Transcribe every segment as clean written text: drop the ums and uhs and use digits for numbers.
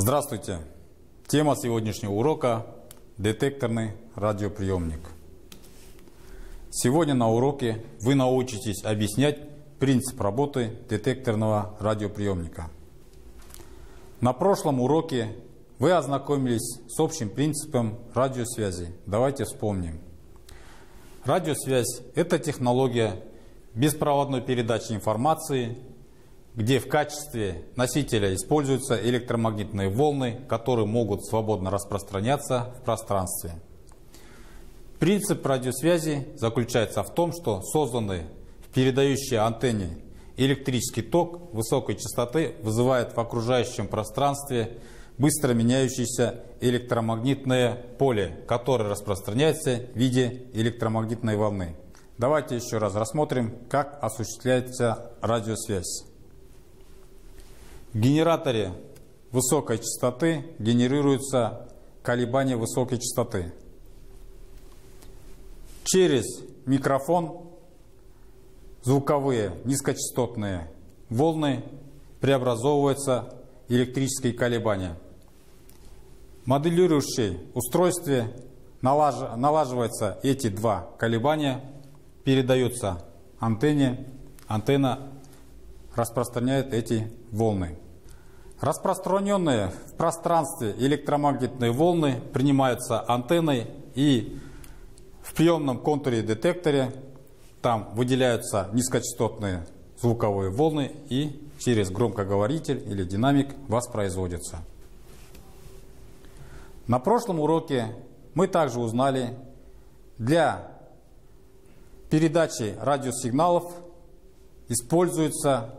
Здравствуйте! Тема сегодняшнего урока – детекторный радиоприемник. Сегодня на уроке вы научитесь объяснять принцип работы детекторного радиоприемника. На прошлом уроке вы ознакомились с общим принципом радиосвязи. Давайте вспомним. Радиосвязь – это технология беспроводной передачи информации, где в качестве носителя используются электромагнитные волны, которые могут свободно распространяться в пространстве. Принцип радиосвязи заключается в том, что созданный в передающей антенне электрический ток высокой частоты вызывает в окружающем пространстве быстро меняющееся электромагнитное поле, которое распространяется в виде электромагнитной волны. Давайте еще раз рассмотрим, как осуществляется радиосвязь. В генераторе высокой частоты генерируются колебания высокой частоты. Через микрофон звуковые низкочастотные волны преобразовываются в электрические колебания. В моделирующем устройстве налаживаются эти два колебания, передаются антенне, антенна распространяет эти волны. Распространенные в пространстве электромагнитные волны принимаются антенной, и в приемном контуре детектора там выделяются низкочастотные звуковые волны и через громкоговоритель или динамик воспроизводятся. На прошлом уроке мы также узнали, для передачи радиосигналов используется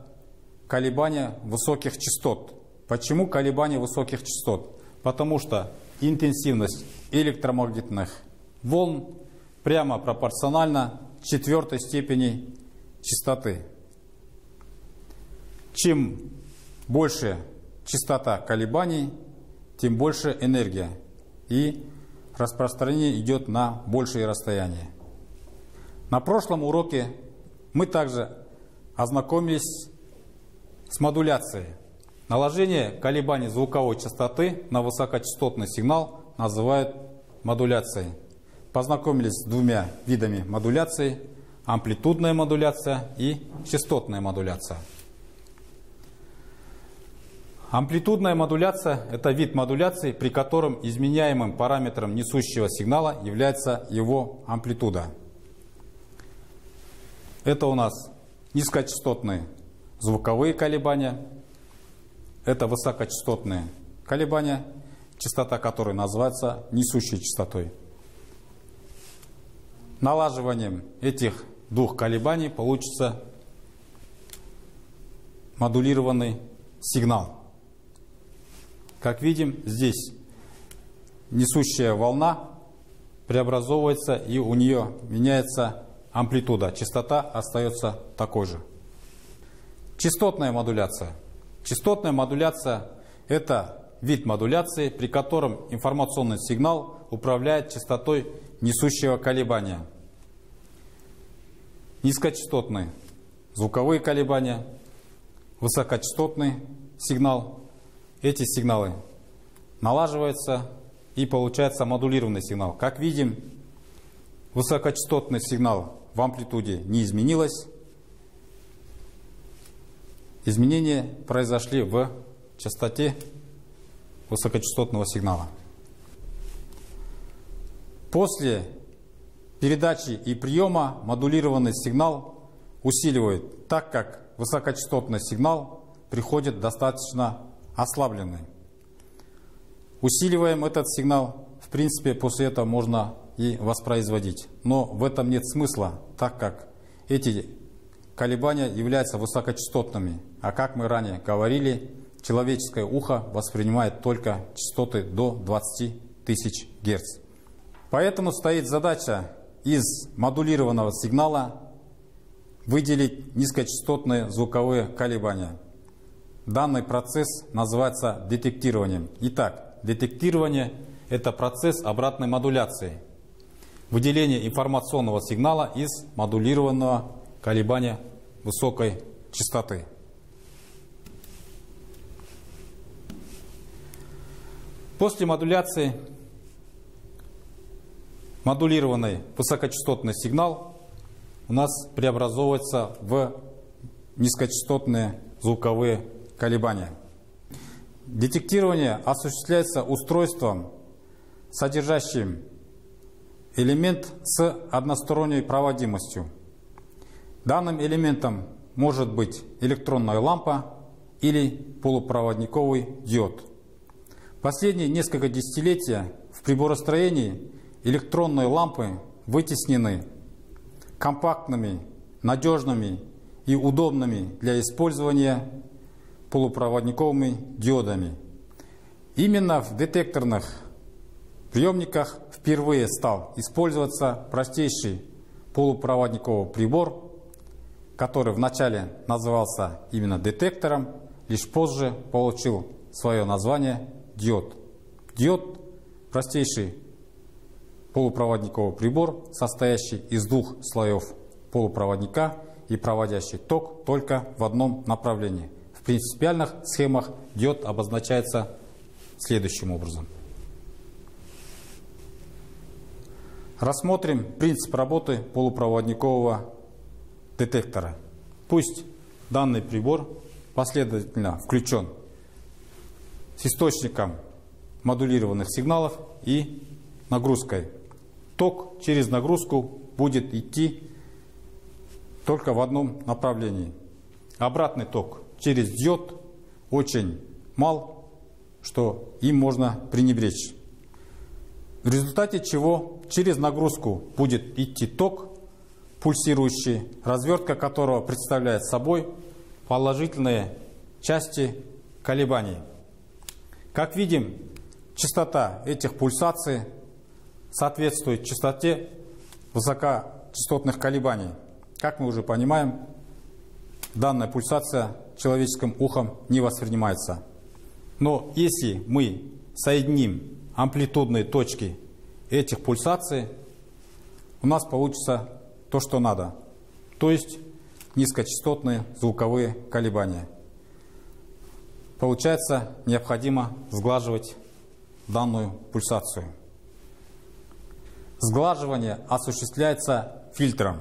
колебания высоких частот. Почему колебания высоких частот? Потому что интенсивность электромагнитных волн прямо пропорциональна четвертой степени частоты. Чем больше частота колебаний, тем больше энергия, и распространение идет на большие расстояния. На прошлом уроке мы также ознакомились с модуляцией. Наложение колебаний звуковой частоты на высокочастотный сигнал называют модуляцией. Познакомились с двумя видами модуляции: амплитудная модуляция и частотная модуляция. Амплитудная модуляция – это вид модуляции, при котором изменяемым параметром несущего сигнала является его амплитуда. Это у нас низкочастотные звуковые колебания, это высокочастотные колебания, частота которой называется несущей частотой. Налаживанием этих двух колебаний получится модулированный сигнал. Как видим, здесь несущая волна преобразовывается, и у нее меняется амплитуда. Частота остается такой же. Частотная модуляция. Частотная модуляция – это вид модуляции, при котором информационный сигнал управляет частотой несущего колебания. Низкочастотные звуковые колебания, высокочастотный сигнал. Эти сигналы налаживаются, и получается модулированный сигнал. Как видим, высокочастотный сигнал в амплитуде не изменилось. Изменения произошли в частоте высокочастотного сигнала. После передачи и приема модулированный сигнал усиливает, так как высокочастотный сигнал приходит достаточно ослабленный. Усиливаем этот сигнал, в принципе, после этого можно и воспроизводить. Но в этом нет смысла, так как эти колебания являются высокочастотными. А как мы ранее говорили, человеческое ухо воспринимает только частоты до 20 тысяч Гц. Поэтому стоит задача из модулированного сигнала выделить низкочастотные звуковые колебания. Данный процесс называется детектированием. Итак, детектирование – это процесс обратной модуляции. Выделение информационного сигнала из модулированного колебания высокой частоты. После модуляции модулированный высокочастотный сигнал у нас преобразовывается в низкочастотные звуковые колебания. Детектирование осуществляется устройством, содержащим элемент с односторонней проводимостью. Данным элементом может быть электронная лампа или полупроводниковый диод. Последние несколько десятилетий в приборостроении электронные лампы вытеснены компактными, надежными и удобными для использования полупроводниковыми диодами. Именно в детекторных приемниках впервые стал использоваться простейший полупроводниковый прибор, который вначале назывался именно детектором, лишь позже получил свое название диод. Диод – простейший полупроводниковый прибор, состоящий из двух слоев полупроводника и проводящий ток только в одном направлении. В принципиальных схемах диод обозначается следующим образом. Рассмотрим принцип работы полупроводникового детектора. Пусть данный прибор последовательно включен с источником модулированных сигналов и нагрузкой. Ток через нагрузку будет идти только в одном направлении. Обратный ток через диод очень мал, что им можно пренебречь. В результате чего через нагрузку будет идти ток, пульсирующий, развертка которого представляет собой положительные части колебаний. Как видим, частота этих пульсаций соответствует частоте высокочастотных колебаний. Как мы уже понимаем, данная пульсация человеческим ухом не воспринимается. Но если мы соединим амплитудные точки этих пульсаций, у нас получится то, что надо, то есть низкочастотные звуковые колебания. Получается, необходимо сглаживать данную пульсацию. Сглаживание осуществляется фильтром.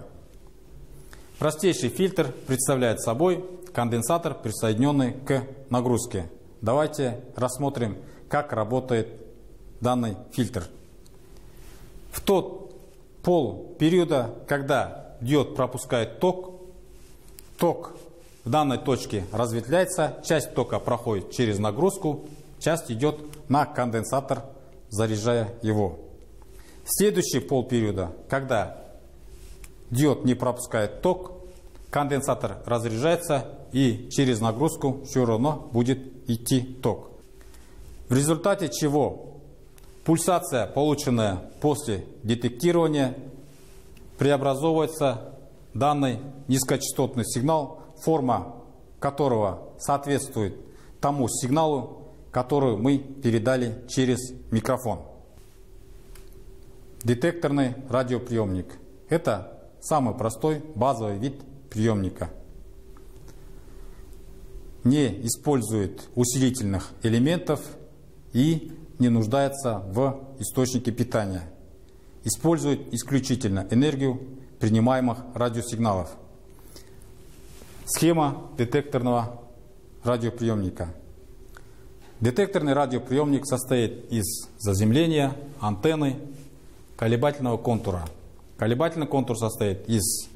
Простейший фильтр представляет собой конденсатор, присоединенный к нагрузке. Давайте рассмотрим, как работает данный фильтр. В тот полпериода, когда диод пропускает ток, ток в данной точке разветвляется, часть тока проходит через нагрузку, часть идет на конденсатор, заряжая его. В следующий полпериода, когда диод не пропускает ток, конденсатор разряжается и через нагрузку все равно будет идти ток. В результате чего пульсация, полученная после детектирования, преобразовывается в данный низкочастотный сигнал, форма которого соответствует тому сигналу, который мы передали через микрофон. Детекторный радиоприемник – это самый простой базовый вид приемника. Не использует усилительных элементов и не нуждается в источнике питания. Использует исключительно энергию принимаемых радиосигналов. Схема детекторного радиоприемника. Детекторный радиоприемник состоит из заземления, антенны, колебательного контура. Колебательный контур состоит из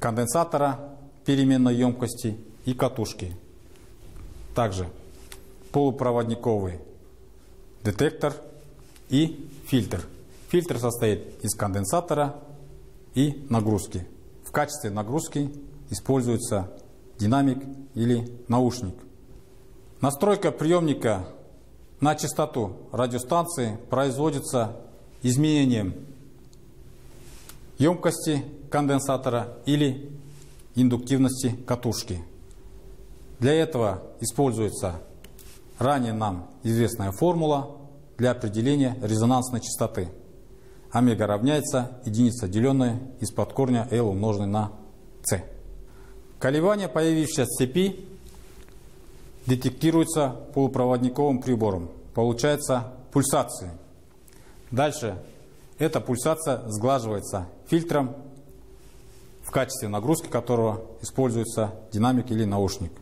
конденсатора переменной емкости и катушки. Также полупроводниковый детектор и фильтр. Фильтр состоит из конденсатора и нагрузки. В качестве нагрузки используется динамик или наушник. Настройка приемника на частоту радиостанции производится изменением емкости конденсатора или индуктивности катушки. Для этого используется ранее нам известная формула для определения резонансной частоты. Омега равняется единице, деленной из-под корня L умноженной на C. Колебание, появившееся в цепи, детектируется полупроводниковым прибором. получается пульсации. Дальше эта пульсация сглаживается фильтром, в качестве нагрузки которого используется динамик или наушник.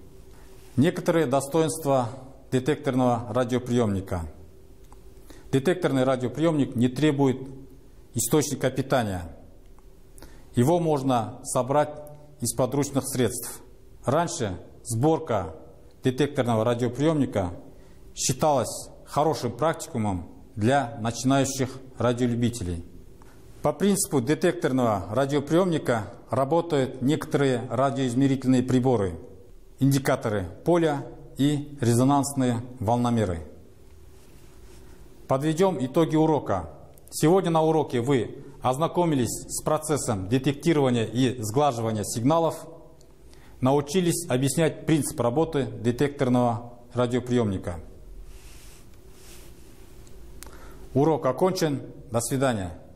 Некоторые достоинства детекторного радиоприемника. Детекторный радиоприемник не требует источника питания. Его можно собрать из подручных средств. Раньше сборка детекторного радиоприемника считалась хорошим практикумом для начинающих радиолюбителей. По принципу детекторного радиоприемника работают некоторые радиоизмерительные приборы, индикаторы поля и резонансные волномеры. Подведем итоги урока. Сегодня на уроке вы ознакомились с процессом детектирования и сглаживания сигналов, научились объяснять принцип работы детекторного радиоприемника. Урок окончен. До свидания.